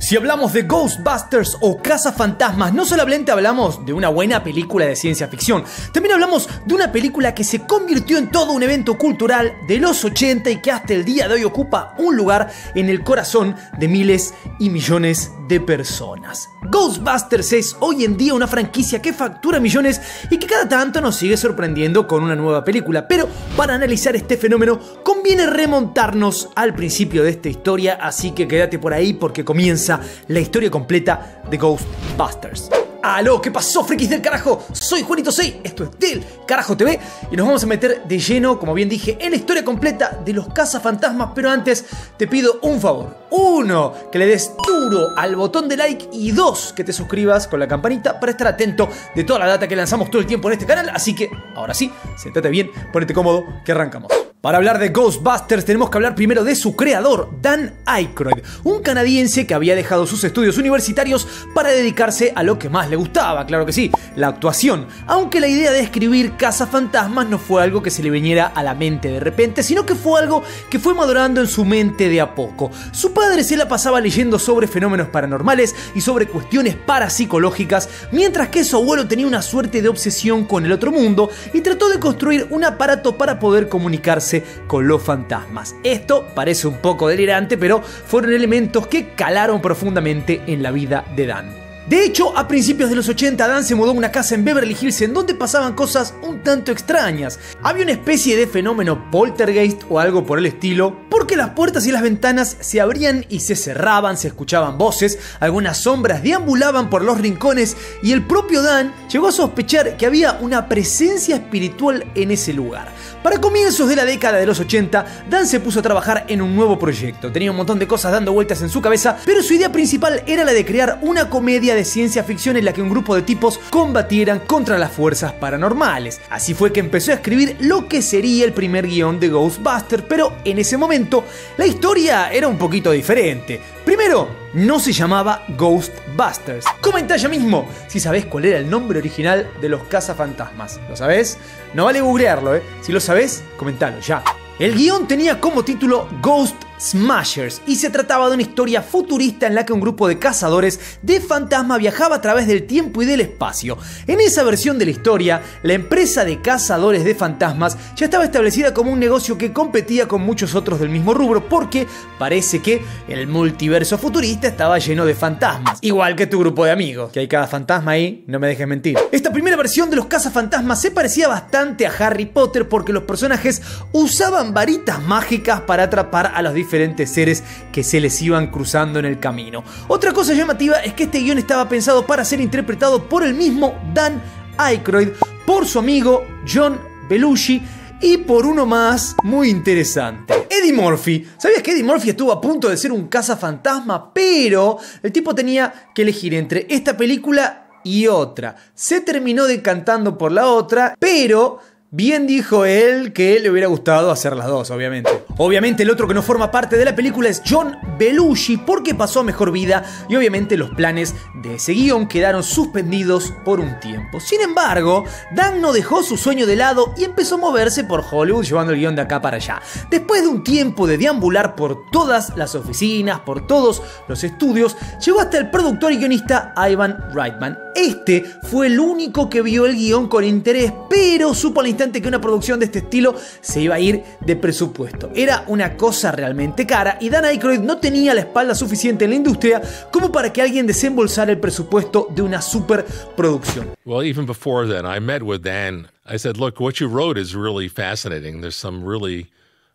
Si hablamos de Ghostbusters o Cazafantasmas, no solamente hablamos de una buena película de ciencia ficción, también hablamos de una película que se convirtió en todo un evento cultural de los 80 y que hasta el día de hoy ocupa un lugar en el corazón de miles y millones de personas. Ghostbusters es hoy en día una franquicia que factura millones y que cada tanto nos sigue sorprendiendo con una nueva película, pero para analizar este fenómeno conviene remontarnos al principio de esta historia, así que quédate por ahí porque comienza la historia completa de Ghostbusters. ¡Aló! ¿Qué pasó, frikis del carajo? Soy Juanito Say, esto es Del Carajo TV y nos vamos a meter de lleno, como bien dije, en la historia completa de los Cazafantasmas, pero antes te pido un favor. 1, que le des duro al botón de like y 2, que te suscribas con la campanita para estar atento de toda la data que lanzamos todo el tiempo en este canal, así que ahora sí, siéntate bien, ponete cómodo, que arrancamos. Para hablar de Ghostbusters tenemos que hablar primero de su creador, Dan Aykroyd, un canadiense que había dejado sus estudios universitarios para dedicarse a lo que más le gustaba, claro que sí, la actuación, aunque la idea de escribir Cazafantasmas no fue algo que se le viniera a la mente de repente, sino que fue algo que fue madurando en su mente de a poco. Su padre se la pasaba leyendo sobre fenómenos paranormales y sobre cuestiones parapsicológicas, mientras que su abuelo tenía una suerte de obsesión con el otro mundo y trató de construir un aparato para poder comunicarse con los fantasmas. Esto parece un poco delirante, pero fueron elementos que calaron profundamente en la vida de Dan. De hecho, a principios de los 80, Dan se mudó a una casa en Beverly Hills en donde pasaban cosas un tanto extrañas. Había una especie de fenómeno poltergeist o algo por el estilo, porque las puertas y las ventanas se abrían y se cerraban, se escuchaban voces, algunas sombras deambulaban por los rincones y el propio Dan llegó a sospechar que había una presencia espiritual en ese lugar. Para comienzos de la década de los 80, Dan se puso a trabajar en un nuevo proyecto. Tenía un montón de cosas dando vueltas en su cabeza, pero su idea principal era la de crear una comedia de ciencia ficción en la que un grupo de tipos combatieran contra las fuerzas paranormales. Así fue que empezó a escribir lo que sería el primer guión de Ghostbusters, pero en ese momento la historia era un poquito diferente. Primero, no se llamaba Ghostbusters. Comenta ya mismo si sabés cuál era el nombre original de los Cazafantasmas. ¿Lo sabés? No vale googlearlo, ¿eh? Si lo sabés, comentalo ya. El guión tenía como título Ghost Smashers y se trataba de una historia futurista en la que un grupo de cazadores de fantasmas viajaba a través del tiempo y del espacio. En esa versión de la historia, la empresa de cazadores de fantasmas ya estaba establecida como un negocio que competía con muchos otros del mismo rubro, porque parece que el multiverso futurista estaba lleno de fantasmas, igual que tu grupo de amigos, que hay cada fantasma ahí, no me dejes mentir. Esta primera versión de los Cazafantasmas se parecía bastante a Harry Potter porque los personajes usaban varitas mágicas para atrapar a los diferentes seres que se les iban cruzando en el camino. Otra cosa llamativa es que este guión estaba pensado para ser interpretado por el mismo Dan Aykroyd, por su amigo John Belushi y por uno más muy interesante, Eddie Murphy. ¿Sabías que Eddie Murphy estuvo a punto de ser un cazafantasma? Pero el tipo tenía que elegir entre esta película y otra. Se terminó decantando por la otra, pero bien dijo él que le hubiera gustado hacer las dos, obviamente. Obviamente el otro que no forma parte de la película es John Belushi, porque pasó a mejor vida y obviamente los planes de ese guión quedaron suspendidos por un tiempo. Sin embargo, Dan no dejó su sueño de lado y empezó a moverse por Hollywood llevando el guión de acá para allá. Después de un tiempo de deambular por todas las oficinas, por todos los estudios, llegó hasta el productor y guionista Ivan Reitman. Este fue el único que vio el guión con interés, pero supo al instante que una producción de este estilo se iba a ir de presupuesto. Era una cosa realmente cara y Dan Aykroyd no tenía la espalda suficiente en la industria como para que alguien desembolsara el presupuesto de una superproducción. Well, even before then, I met with Dan. I said, "Look, what you wrote is really fascinating. There's some really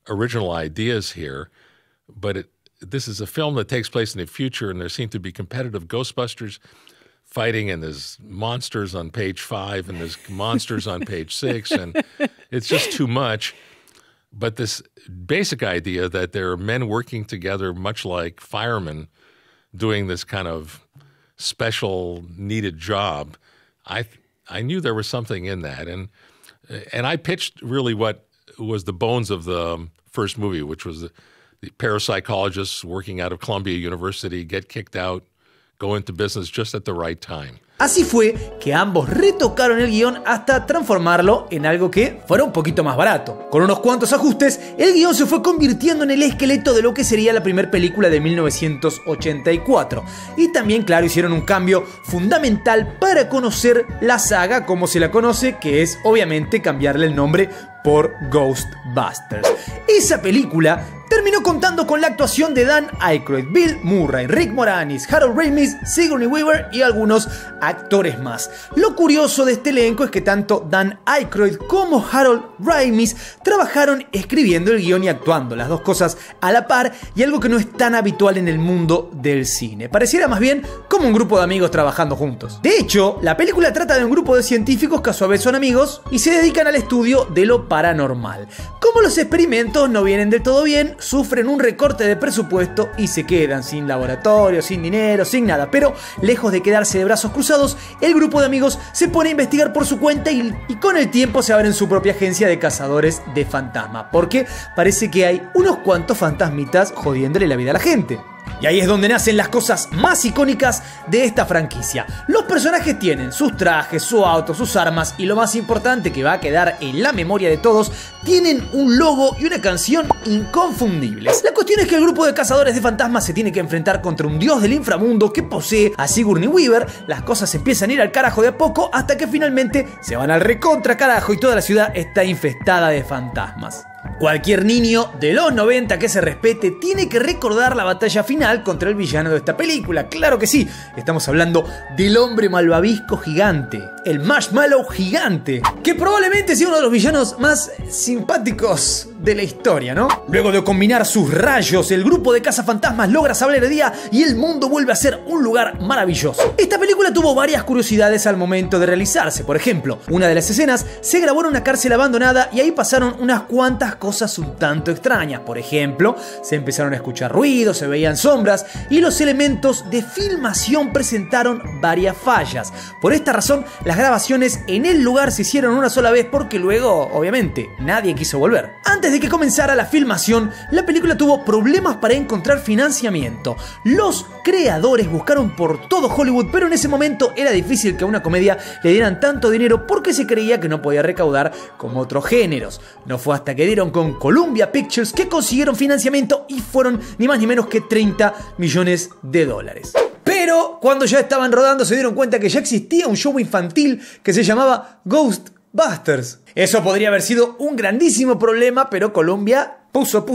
original ideas here, but this is a film that takes place in the future and there seem to be competitive Ghostbusters fighting, and there's monsters on page 5 and there's monsters on page 6 and it's just too much. But this basic idea that there are men working together much like firemen doing this kind of special needed job, I knew there was something in that, and I pitched really what was the bones of the first movie, which was the parapsychologists working out of Columbia University, get kicked out, go into business just at the right time. Así fue que ambos retocaron el guión hasta transformarlo en algo que fuera un poquito más barato. Con unos cuantos ajustes, el guión se fue convirtiendo en el esqueleto de lo que sería la primera película de 1984. Y también, claro, hicieron un cambio fundamental para conocer la saga como se la conoce, que es obviamente cambiarle el nombre por Ghostbusters. Esa película terminó contando con la actuación de Dan Aykroyd, Bill Murray, Rick Moranis, Harold Ramis, Sigourney Weaver y algunos actores más. Lo curioso de este elenco es que tanto Dan Aykroyd como Harold Ramis trabajaron escribiendo el guión y actuando, las dos cosas a la par, y algo que no es tan habitual en el mundo del cine. Pareciera más bien como un grupo de amigos trabajando juntos. De hecho, la película trata de un grupo de científicos que a su vez son amigos y se dedican al estudio de lo paranormal. Como los experimentos no vienen del todo bien, sufren un recorte de presupuesto y se quedan sin laboratorio, sin dinero, sin nada. Pero lejos de quedarse de brazos cruzados, el grupo de amigos se pone a investigar por su cuenta y con el tiempo se abren su propia agencia de cazadores de fantasmas, porque parece que hay unos cuantos fantasmitas jodiéndole la vida a la gente. Y ahí es donde nacen las cosas más icónicas de esta franquicia. Los personajes tienen sus trajes, su auto, sus armas y lo más importante que va a quedar en la memoria de todos, tienen un logo y una canción inconfundibles. La cuestión es que el grupo de cazadores de fantasmas se tiene que enfrentar contra un dios del inframundo que posee a Sigourney Weaver. Las cosas empiezan a ir al carajo de a poco hasta que finalmente se van al recontra carajo y toda la ciudad está infestada de fantasmas. Cualquier niño de los 90 que se respete tiene que recordar la batalla final contra el villano de esta película. Claro que sí, estamos hablando del hombre malvavisco gigante, el marshmallow gigante, que probablemente sea uno de los villanos más simpáticos de la historia, ¿no? Luego de combinar sus rayos, el grupo de cazafantasmas logra salvar el día y el mundo vuelve a ser un lugar maravilloso. Esta película tuvo varias curiosidades al momento de realizarse. Por ejemplo, una de las escenas se grabó en una cárcel abandonada y ahí pasaron unas cuantas cosas un tanto extrañas. Por ejemplo, se empezaron a escuchar ruidos, se veían sombras y los elementos de filmación presentaron varias fallas. Por esta razón, las grabaciones en el lugar se hicieron una sola vez porque luego, obviamente, nadie quiso volver. Antes de que comenzara la filmación, la película tuvo problemas para encontrar financiamiento. Los creadores buscaron por todo Hollywood, pero en ese momento era difícil que a una comedia le dieran tanto dinero porque se creía que no podía recaudar como otros géneros. No fue hasta que dieron con Columbia Pictures que consiguieron financiamiento y fueron ni más ni menos que $30 millones. Pero cuando ya estaban rodando se dieron cuenta que ya existía un show infantil que se llamaba Ghostbusters. Eso podría haber sido un grandísimo problema, pero Columbia puso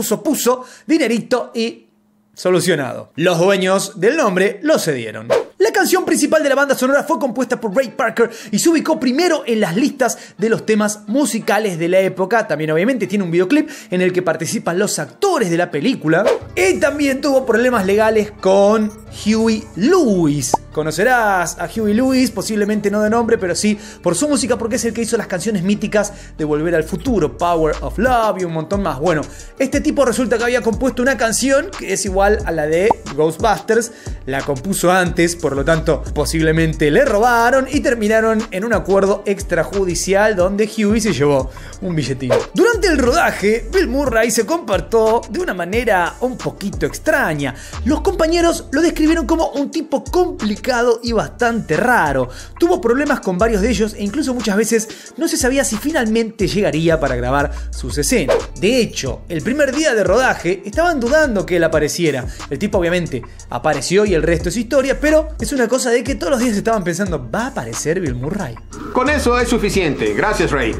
dinerito y solucionado. Los dueños del nombre lo cedieron. La canción principal de la banda sonora fue compuesta por Ray Parker y se ubicó primero en las listas de los temas musicales de la época. También obviamente tiene un videoclip en el que participan los actores de la película. Y también tuvo problemas legales con Huey Lewis. Conocerás a Huey Lewis, posiblemente no de nombre, pero sí por su música, porque es el que hizo las canciones míticas de Volver al Futuro, Power of Love y un montón más. Bueno, este tipo resulta que había compuesto una canción que es igual a la de Ghostbusters, la compuso antes, por lo tanto posiblemente le robaron y terminaron en un acuerdo extrajudicial donde Huey se llevó un billetín. Durante el rodaje, Bill Murray se comportó de una manera un poquito extraña. Los compañeros lo describieron como un tipo complicado y bastante raro. Tuvo problemas con varios de ellos e incluso muchas veces no se sabía si finalmente llegaría para grabar sus escenas. De hecho, el primer día de rodaje estaban dudando que él apareciera. El tipo obviamente apareció y el resto es historia, pero es una cosa de que todos los días estaban pensando, ¿va a aparecer Bill Murray? Con eso es suficiente. Gracias, Ray.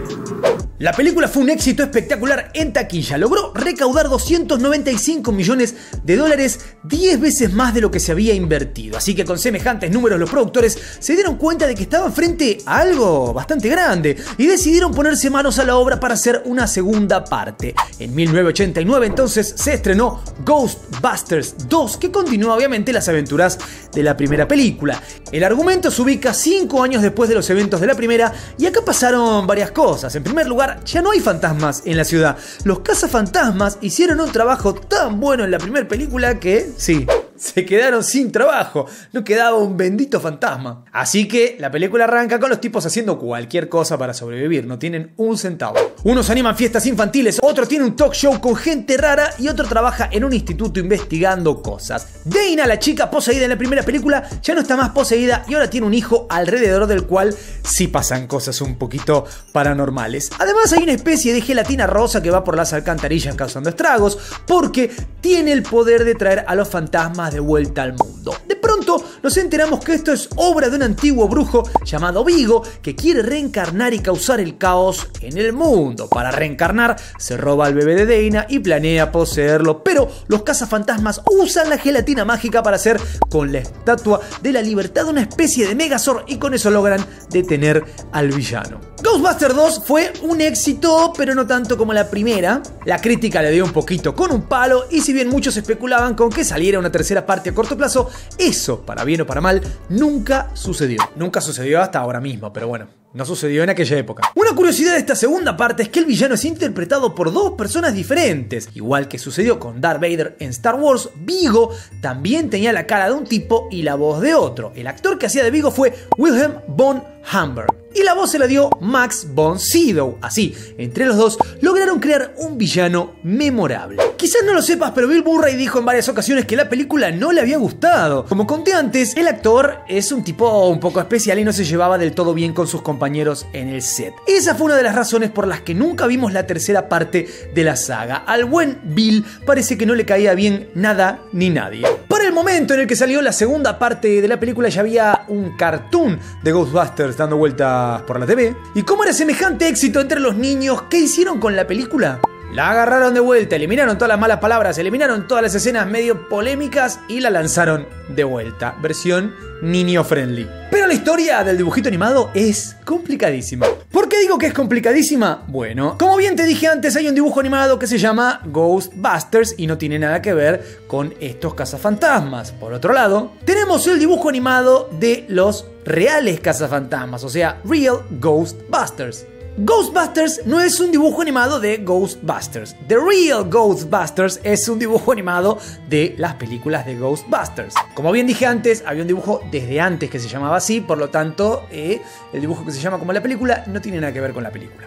La película fue un éxito espectacular en taquilla. Logró recaudar $295 millones, 10 veces más de lo que se había invertido. Así que con semejantes números los productores se dieron cuenta de que estaban frente a algo bastante grande y decidieron ponerse manos a la obra para hacer una segunda parte. En 1989 entonces se estrenó Ghostbusters 2, que continúa obviamente las aventuras de la primera película. El argumento se ubica 5 años después de los eventos de la primera y acá pasaron varias cosas. En primer lugar, ya no hay fantasmas en la ciudad. Los cazafantasmas hicieron un trabajo tan bueno en la primera película que, sí, Se quedaron sin trabajo, no quedaba un bendito fantasma. Así que la película arranca con los tipos haciendo cualquier cosa para sobrevivir, no tienen un centavo. Unos animan fiestas infantiles, otros tienen un talk show con gente rara y otro trabaja en un instituto investigando cosas. Dana, la chica poseída en la primera película, ya no está más poseída y ahora tiene un hijo alrededor del cual sí pasan cosas un poquito paranormales. Además hay una especie de gelatina rosa que va por las alcantarillas causando estragos porque tiene el poder de traer a los fantasmas de vuelta al mundo. De pronto nos enteramos que esto es obra de un antiguo brujo llamado Vigo que quiere reencarnar y causar el caos en el mundo. Para reencarnar se roba al bebé de Dana y planea poseerlo, pero los cazafantasmas usan la gelatina mágica para hacer con la estatua de la libertad una especie de Megazord y con eso logran detener al villano. Ghostbusters 2 fue un éxito, pero no tanto como la primera. La crítica le dio un poquito con un palo y si bien muchos especulaban con que saliera una tercera parte a corto plazo, eso, para bien o para mal, nunca sucedió. Nunca sucedió hasta ahora mismo, pero bueno, no sucedió en aquella época. Una curiosidad de esta segunda parte es que el villano es interpretado por dos personas diferentes. Igual que sucedió con Darth Vader en Star Wars, Vigo también tenía la cara de un tipo y la voz de otro. El actor que hacía de Vigo fue William Bon Hamburg y la voz se la dio Max von Sydow. Así, entre los dos lograron crear un villano memorable. Quizás no lo sepas, pero Bill Murray dijo en varias ocasiones que la película no le había gustado. Como conté antes, el actor es un tipo un poco especial y no se llevaba del todo bien con sus compañeros en el set. Esa fue una de las razones por las que nunca vimos la tercera parte de la saga. Al buen Bill parece que no le caía bien nada ni nadie. Para el momento en el que salió la segunda parte de la película ya había un cartoon de Ghostbusters dando vueltas por la TV. ¿Y cómo era semejante éxito entre los niños? ¿Qué hicieron con la película? La agarraron de vuelta, eliminaron todas las malas palabras, eliminaron todas las escenas medio polémicas y la lanzaron de vuelta. Versión niño friendly. Pero la historia del dibujito animado es complicadísima. ¿Por qué digo que es complicadísima? Bueno, como bien te dije antes, hay un dibujo animado que se llama Ghostbusters y no tiene nada que ver con estos cazafantasmas. Por otro lado, tenemos el dibujo animado de los reales cazafantasmas, o sea, Real Ghostbusters. Ghostbusters no es un dibujo animado de Ghostbusters. The Real Ghostbusters es un dibujo animado de las películas de Ghostbusters. Como bien dije antes, había un dibujo desde antes que se llamaba así, por lo tanto, el dibujo que se llama como la película no tiene nada que ver con la película.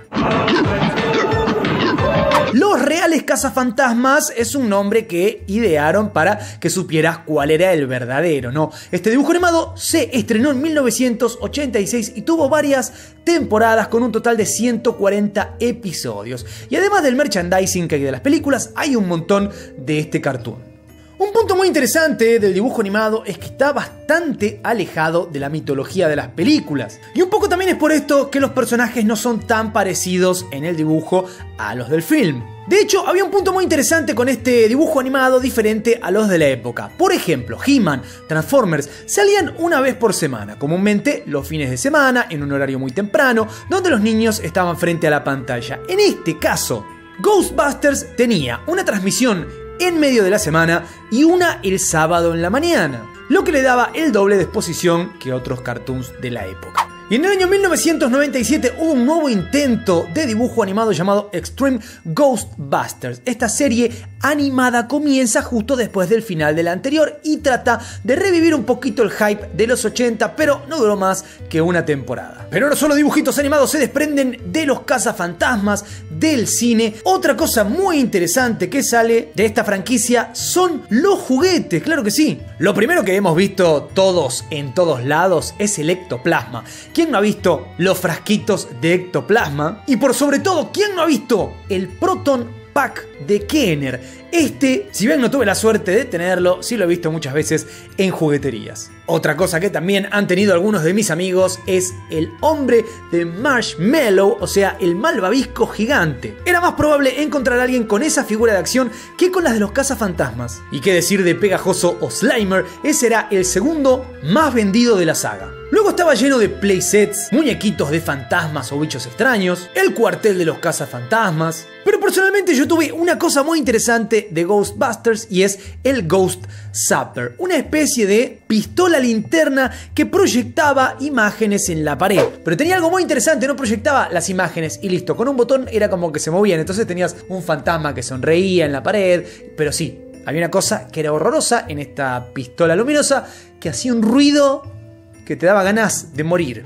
Los reales cazafantasmas es un nombre que idearon para que supieras cuál era el verdadero, ¿no? Este dibujo animado se estrenó en 1986 y tuvo varias temporadas con un total de 140 episodios. Y además del merchandising que hay de las películas, hay un montón de este cartoon. Un punto muy interesante del dibujo animado es que está bastante alejado de la mitología de las películas. Y un poco también es por esto que los personajes no son tan parecidos en el dibujo a los del film. De hecho, había un punto muy interesante con este dibujo animado diferente a los de la época. Por ejemplo, He-Man, Transformers salían una vez por semana, comúnmente los fines de semana, en un horario muy temprano, donde los niños estaban frente a la pantalla. En este caso, Ghostbusters tenía una transmisión en medio de la semana y una el sábado en la mañana, lo que le daba el doble de exposición que otros cartoons de la época. Y en el año 1997 hubo un nuevo intento de dibujo animado llamado Extreme Ghostbusters. Esta serie animada comienza justo después del final de la anterior y trata de revivir un poquito el hype de los 80, pero no duró más que una temporada. Pero no solo dibujitos animados se desprenden de los cazafantasmas, del cine. Otra cosa muy interesante que sale de esta franquicia son los juguetes, claro que sí. Lo primero que hemos visto todos en todos lados es el ectoplasma. ¿Quién no ha visto los frasquitos de ectoplasma? Y por sobre todo, ¿quién no ha visto el Proton Pack de Kenner? Este, si bien no tuve la suerte de tenerlo, sí lo he visto muchas veces en jugueterías. Otra cosa que también han tenido algunos de mis amigos es el hombre de marshmallow, o sea, el malvavisco gigante. Era más probable encontrar a alguien con esa figura de acción que con las de los cazafantasmas. Y qué decir de Pegajoso o Slimer, ese era el segundo más vendido de la saga. Luego estaba lleno de playsets, muñequitos de fantasmas o bichos extraños, el cuartel de los cazafantasmas. Pero personalmente yo tuve una cosa muy interesante de Ghostbusters y es el Ghost Zapper, una especie de pistola linterna que proyectaba imágenes en la pared. Pero tenía algo muy interesante, no proyectaba las imágenes y listo, con un botón era como que se movían, entonces tenías un fantasma que sonreía en la pared, pero sí, Había una cosa que era horrorosa en esta pistola luminosa que hacía un ruido que te daba ganas de morir.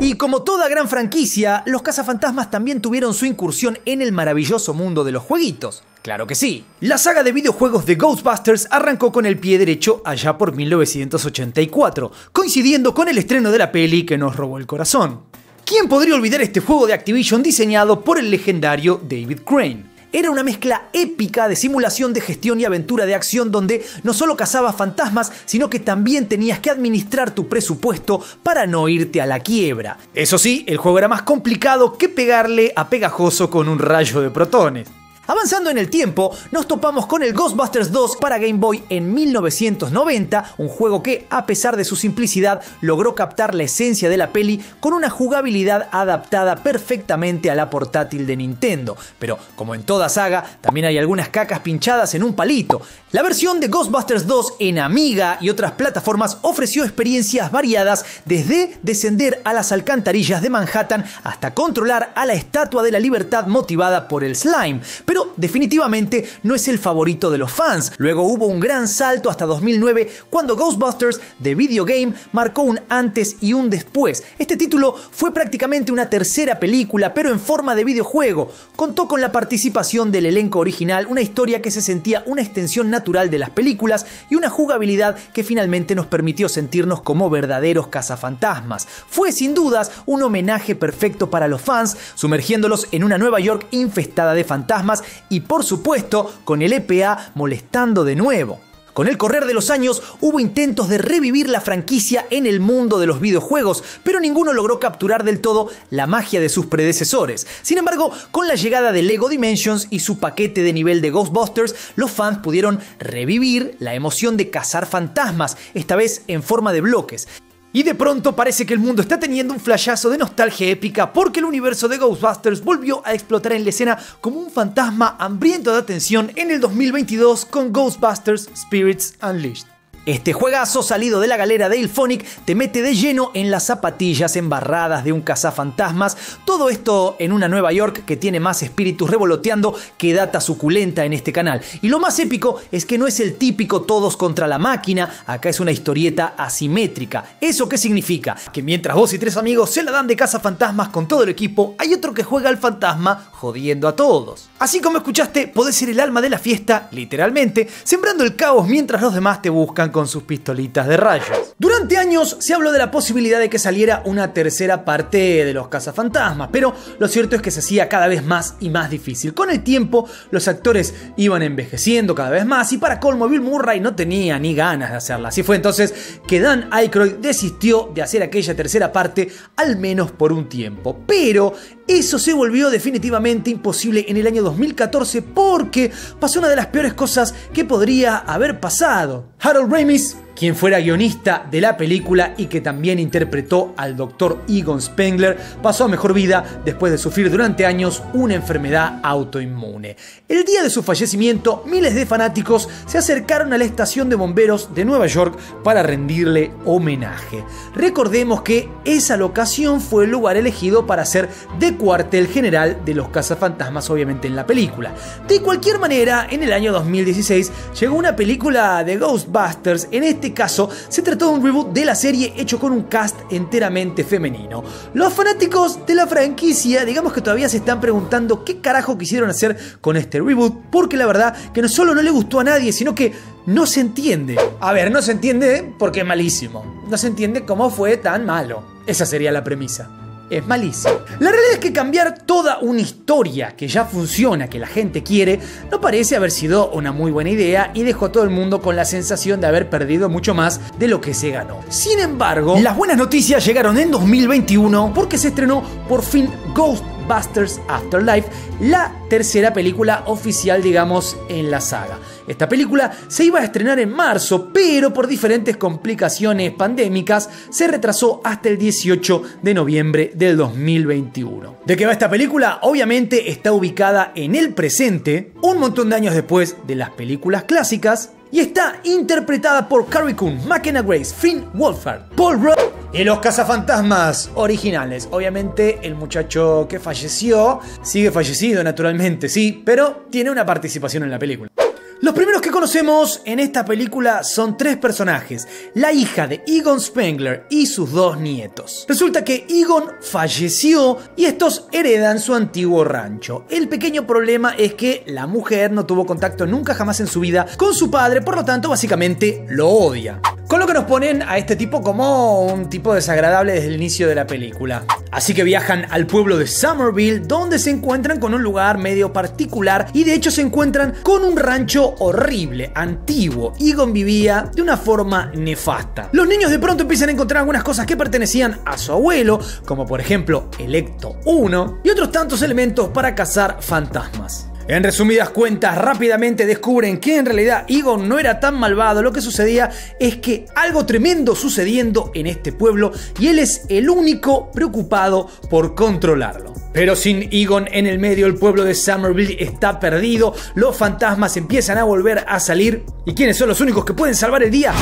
Y como toda gran franquicia, los Cazafantasmas también tuvieron su incursión en el maravilloso mundo de los jueguitos. Claro que sí. La saga de videojuegos de Ghostbusters arrancó con el pie derecho allá por 1984, coincidiendo con el estreno de la peli que nos robó el corazón. ¿Quién podría olvidar este juego de Activision diseñado por el legendario David Crane? Era una mezcla épica de simulación de gestión y aventura de acción donde no solo cazabas fantasmas, sino que también tenías que administrar tu presupuesto para no irte a la quiebra. Eso sí, el juego era más complicado que pegarle a Pegajoso con un rayo de protones. Avanzando en el tiempo, nos topamos con el Ghostbusters 2 para Game Boy en 1990, un juego que, a pesar de su simplicidad, logró captar la esencia de la peli con una jugabilidad adaptada perfectamente a la portátil de Nintendo. Pero, como en toda saga, también hay algunas cacas pinchadas en un palito. La versión de Ghostbusters 2 en Amiga y otras plataformas ofreció experiencias variadas, desde descender a las alcantarillas de Manhattan hasta controlar a la Estatua de la Libertad motivada por el slime. Pero definitivamente no es el favorito de los fans. Luego hubo un gran salto hasta 2009 cuando Ghostbusters The Video Game marcó un antes y un después. Este título fue prácticamente una tercera película, pero en forma de videojuego. Contó con la participación del elenco original, una historia que se sentía una extensión natural de las películas y una jugabilidad que finalmente nos permitió sentirnos como verdaderos cazafantasmas. Fue sin dudas un homenaje perfecto para los fans, sumergiéndolos en una Nueva York infestada de fantasmas y por supuesto con el EPA molestando de nuevo. Con el correr de los años hubo intentos de revivir la franquicia en el mundo de los videojuegos, pero ninguno logró capturar del todo la magia de sus predecesores. Sin embargo, con la llegada de LEGO Dimensions y su paquete de nivel de Ghostbusters, los fans pudieron revivir la emoción de cazar fantasmas, esta vez en forma de bloques. Y de pronto parece que el mundo está teniendo un flashazo de nostalgia épica porque el universo de Ghostbusters volvió a explotar en la escena como un fantasma hambriento de atención en el 2022 con Ghostbusters Spirits Unleashed. Este juegazo salido de la galera de Ilphonic te mete de lleno en las zapatillas embarradas de un cazafantasmas, todo esto en una Nueva York que tiene más espíritus revoloteando que data suculenta en este canal. Y lo más épico es que no es el típico todos contra la máquina, acá es una historieta asimétrica. ¿Eso qué significa? Que mientras vos y tres amigos se la dan de cazafantasmas con todo el equipo, hay otro que juega al fantasma jodiendo a todos. Así como escuchaste, podés ser el alma de la fiesta, literalmente, sembrando el caos mientras los demás te buscan con sus pistolitas de rayos. Durante años se habló de la posibilidad de que saliera una tercera parte de los cazafantasmas, pero lo cierto es que se hacía cada vez más y más difícil. Con el tiempo los actores iban envejeciendo cada vez más y para colmo Bill Murray no tenía ni ganas de hacerla. Así fue entonces que Dan Aykroyd desistió de hacer aquella tercera parte, al menos por un tiempo. Pero eso se volvió definitivamente imposible en el año 2014 porque pasó una de las peores cosas que podría haber pasado. Harold Ramis, quien fuera guionista de la película y que también interpretó al Dr. Egon Spengler, pasó a mejor vida después de sufrir durante años una enfermedad autoinmune. El día de su fallecimiento, miles de fanáticos se acercaron a la estación de bomberos de Nueva York para rendirle homenaje. Recordemos que esa locación fue el lugar elegido para ser de cuartel general de los cazafantasmas, obviamente en la película. De cualquier manera, en el año 2016 llegó una película de Ghostbusters. En este caso se trató de un reboot de la serie hecho con un cast enteramente femenino. Los fanáticos de la franquicia, digamos que todavía se están preguntando qué carajo quisieron hacer con este reboot, porque la verdad que no solo no le gustó a nadie, sino que no se entiende. A ver, no se entiende porque es malísimo. No se entiende cómo fue tan malo. Esa sería la premisa. Es malísimo. La realidad es que cambiar toda una historia que ya funciona, que la gente quiere, no parece haber sido una muy buena idea y dejó a todo el mundo con la sensación de haber perdido mucho más de lo que se ganó. Sin embargo, las buenas noticias llegaron en 2021 porque se estrenó por fin Ghostbusters Afterlife, la tercera película oficial, digamos, en la saga. Esta película se iba a estrenar en marzo, pero por diferentes complicaciones pandémicas se retrasó hasta el 18 de noviembre del 2021. ¿De qué va esta película? Obviamente está ubicada en el presente, un montón de años después de las películas clásicas, y está interpretada por Carrie Coon, McKenna Grace, Finn Wolfhard, Paul Rudd y los cazafantasmas originales. Obviamente el muchacho que falleció sigue fallecido naturalmente, sí, pero tiene una participación en la película. Los primeros que conocemos en esta película son tres personajes, la hija de Egon Spengler y sus dos nietos. Resulta que Egon falleció y estos heredan su antiguo rancho. El pequeño problema es que la mujer no tuvo contacto nunca jamás en su vida con su padre, por lo tanto básicamente lo odia. Con lo que nos ponen a este tipo como un tipo desagradable desde el inicio de la película. Así que viajan al pueblo de Somerville, donde se encuentran con un lugar medio particular y de hecho se encuentran con un rancho horrible, antiguo. Egon vivía de una forma nefasta. Los niños de pronto empiezan a encontrar algunas cosas que pertenecían a su abuelo, como por ejemplo el Ecto 1 y otros tantos elementos para cazar fantasmas. En resumidas cuentas, rápidamente descubren que en realidad Egon no era tan malvado. Lo que sucedía es que algo tremendo sucediendo en este pueblo y él es el único preocupado por controlarlo. Pero sin Egon en el medio, el pueblo de Somerville está perdido. Los fantasmas empiezan a volver a salir. ¿Y quiénes son los únicos que pueden salvar el día?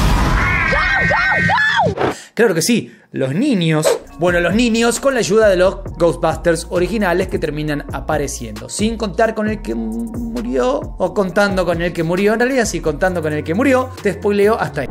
Claro que sí, los niños. Bueno, los niños con la ayuda de los Ghostbusters originales que terminan apareciendo. Sin contar con el que murió o contando con el que murió. En realidad sí, contando con el que murió. Te spoileo hasta ahí.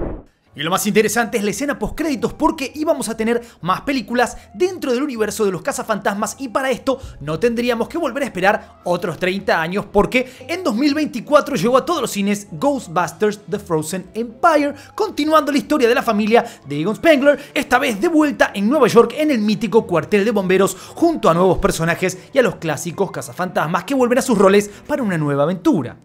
Y lo más interesante es la escena postcréditos, porque íbamos a tener más películas dentro del universo de los cazafantasmas y para esto no tendríamos que volver a esperar otros 30 años porque en 2024 llegó a todos los cines Ghostbusters: The Frozen Empire, continuando la historia de la familia de Egon Spengler, esta vez de vuelta en Nueva York en el mítico cuartel de bomberos junto a nuevos personajes y a los clásicos cazafantasmas que vuelven a sus roles para una nueva aventura.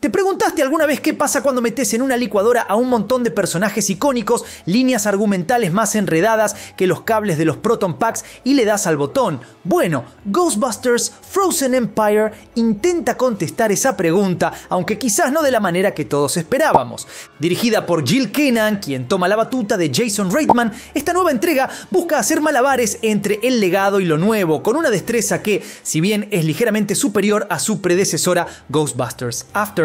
¿Te preguntaste alguna vez qué pasa cuando metes en una licuadora a un montón de personajes icónicos, líneas argumentales más enredadas que los cables de los Proton Packs y le das al botón? Bueno, Ghostbusters: Frozen Empire intenta contestar esa pregunta, aunque quizás no de la manera que todos esperábamos. Dirigida por Jill Kennan, quien toma la batuta de Jason Reitman, esta nueva entrega busca hacer malabares entre el legado y lo nuevo, con una destreza que, si bien es ligeramente superior a su predecesora Ghostbusters: Afterlife,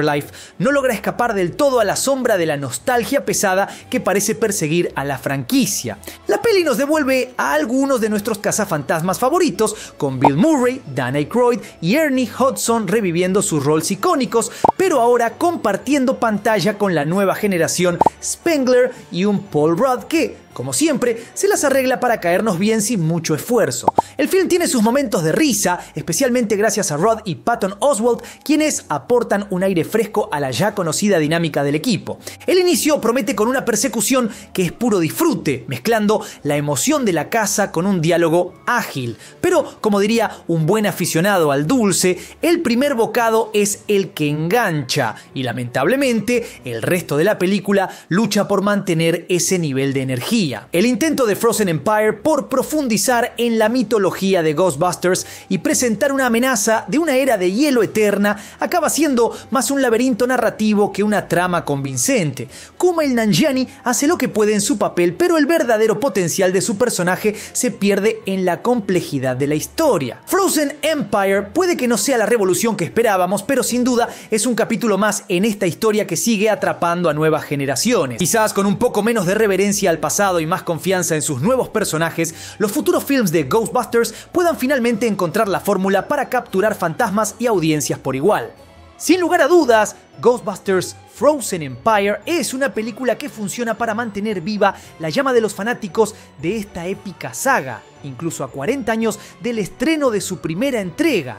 no logra escapar del todo a la sombra de la nostalgia pesada que parece perseguir a la franquicia. La peli nos devuelve a algunos de nuestros cazafantasmas favoritos, con Bill Murray, Dan Aykroyd y Ernie Hudson reviviendo sus roles icónicos, pero ahora compartiendo pantalla con la nueva generación Spengler y un Paul Rudd que, como siempre, se las arregla para caernos bien sin mucho esfuerzo. El film tiene sus momentos de risa, especialmente gracias a Rudd y Patton Oswalt, quienes aportan un aire fresco a la ya conocida dinámica del equipo. El inicio promete con una persecución que es puro disfrute, mezclando la emoción de la caza con un diálogo ágil. Pero, como diría un buen aficionado al dulce, el primer bocado es el que engancha, y lamentablemente, el resto de la película lucha por mantener ese nivel de energía. El intento de Frozen Empire por profundizar en la mitología de Ghostbusters y presentar una amenaza de una era de hielo eterna acaba siendo más un laberinto narrativo que una trama convincente. Kumail Nanjiani hace lo que puede en su papel, pero el verdadero potencial de su personaje se pierde en la complejidad de la historia. Frozen Empire puede que no sea la revolución que esperábamos, pero sin duda es un capítulo más en esta historia que sigue atrapando a nuevas generaciones. Quizás con un poco menos de reverencia al pasado y más confianza en sus nuevos personajes, los futuros films de Ghostbusters puedan finalmente encontrar la fórmula para capturar fantasmas y audiencias por igual. Sin lugar a dudas, Ghostbusters: Frozen Empire es una película que funciona para mantener viva la llama de los fanáticos de esta épica saga, incluso a 40 años del estreno de su primera entrega.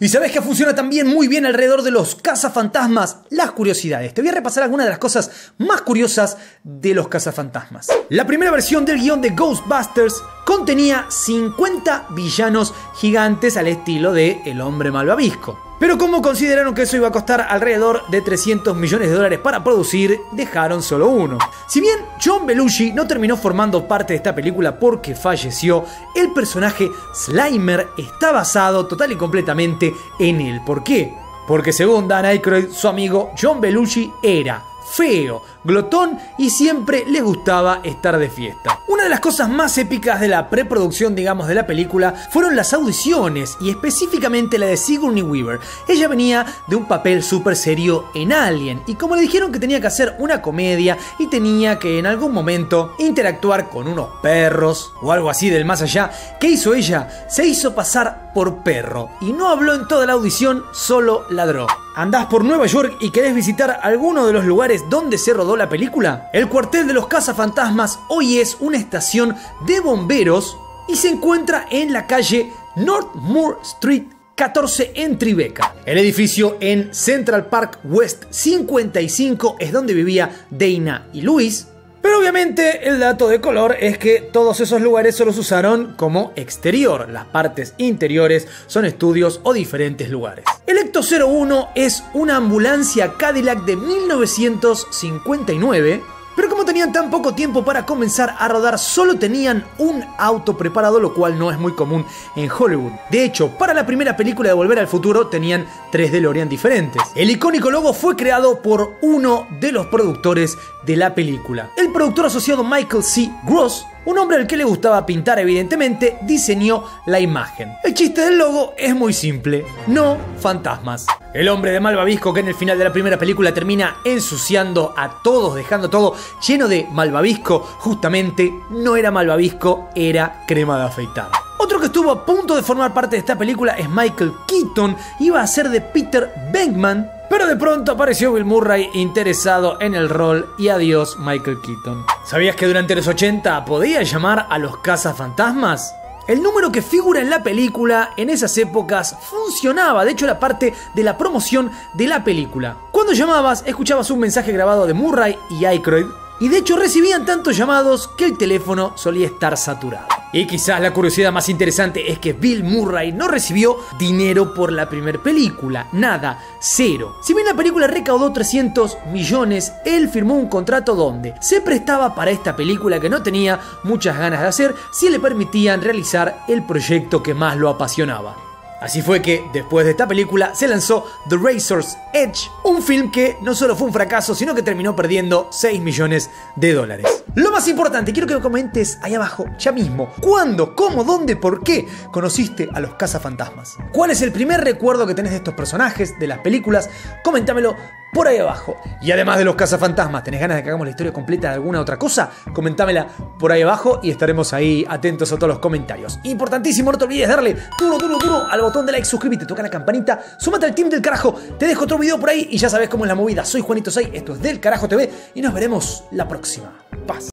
¿Y sabes que funciona también muy bien alrededor de los cazafantasmas? Las curiosidades. Te voy a repasar algunas de las cosas más curiosas de los cazafantasmas. La primera versión del guión de Ghostbusters contenía 50 villanos gigantes al estilo de El Hombre Malvavisco. Pero como consideraron que eso iba a costar alrededor de $300 millones para producir, dejaron solo uno. Si bien John Belushi no terminó formando parte de esta película porque falleció, el personaje Slimer está basado total y completamente en él. ¿Por qué? Porque según Dan Aykroyd, su amigo John Belushi era feo, glotón y siempre le gustaba estar de fiesta. Una de las cosas más épicas de la preproducción, digamos, de la película fueron las audiciones y específicamente la de Sigourney Weaver. Ella venía de un papel súper serio en Alien y como le dijeron que tenía que hacer una comedia y tenía que en algún momento interactuar con unos perros o algo así del más allá, ¿qué hizo ella? Se hizo pasar por perro y no habló en toda la audición, solo ladró. ¿Andás por Nueva York y querés visitar alguno de los lugares donde se rodó la película? El cuartel de los Cazafantasmas hoy es una estación de bomberos y se encuentra en la calle Northmoor Street 14 en Tribeca. El edificio en Central Park West 55 es donde vivía Dana y Luis. Pero obviamente el dato de color es que todos esos lugares solo se usaron como exterior. Las partes interiores son estudios o diferentes lugares. El Ecto 01 es una ambulancia Cadillac de 1959, pero como tenían tan poco tiempo para comenzar a rodar, solo tenían un auto preparado, lo cual no es muy común en Hollywood. De hecho, para la primera película de Volver al Futuro tenían 3 DeLorean diferentes. El icónico logo fue creado por uno de los productores de la película. El productor asociado Michael C. Gross, un hombre al que le gustaba pintar evidentemente, diseñó la imagen. El chiste del logo es muy simple: no fantasmas. El hombre de malvavisco que en el final de la primera película termina ensuciando a todos, dejando todo lleno de malvavisco, justamente no era malvavisco, era crema de afeitar. Otro que estuvo a punto de formar parte de esta película es Michael Keaton, iba a ser de Peter Venkman, pero de pronto apareció Bill Murray interesado en el rol y adiós Michael Keaton. ¿Sabías que durante los 80 podía llamar a los cazafantasmas? El número que figura en la película en esas épocas funcionaba, de hecho era parte de la promoción de la película. Cuando llamabas, escuchabas un mensaje grabado de Murray y Aykroyd, y de hecho recibían tantos llamados que el teléfono solía estar saturado. Y quizás la curiosidad más interesante es que Bill Murray no recibió dinero por la primera película, nada, cero. Si bien la película recaudó 300 millones, él firmó un contrato donde se prestaba para esta película que no tenía muchas ganas de hacer si le permitían realizar el proyecto que más lo apasionaba. Así fue que, después de esta película, se lanzó The Razor's Edge, un film que no solo fue un fracaso, sino que terminó perdiendo 6 millones de dólares. Lo más importante, quiero que me comentes ahí abajo, ya mismo, ¿cuándo, cómo, dónde, por qué conociste a los cazafantasmas? ¿Cuál es el primer recuerdo que tenés de estos personajes, de las películas? Coméntamelo por ahí abajo. Y además de los cazafantasmas, ¿tenés ganas de que hagamos la historia completa de alguna otra cosa? Comentámela por ahí abajo y estaremos ahí atentos a todos los comentarios. Importantísimo, no te olvides darle duro, duro, duro al botón de like, suscríbete, toca la campanita, súmate al team del carajo, te dejo otro video por ahí y ya sabes cómo es la movida. Soy Juanito Say, esto es Del Carajo TV y nos veremos la próxima. Paz.